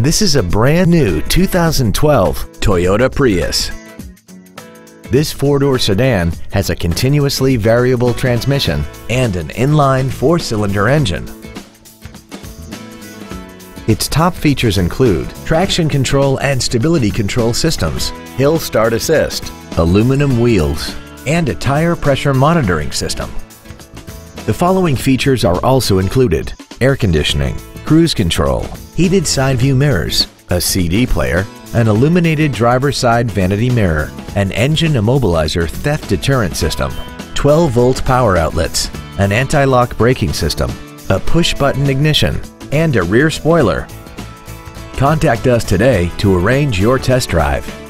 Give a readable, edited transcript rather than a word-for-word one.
This is a brand new 2012 Toyota Prius. This four-door sedan has a continuously variable transmission and an inline four-cylinder engine. Its top features include traction control and stability control systems, hill start assist, aluminum wheels, and a tire pressure monitoring system. The following features are also included: air conditioning, cruise control, heated side view mirrors, a CD player, an illuminated driver's side vanity mirror, an engine immobilizer theft deterrent system, 12-volt power outlets, an anti-lock braking system, a push-button ignition, and a rear spoiler. Contact us today to arrange your test drive.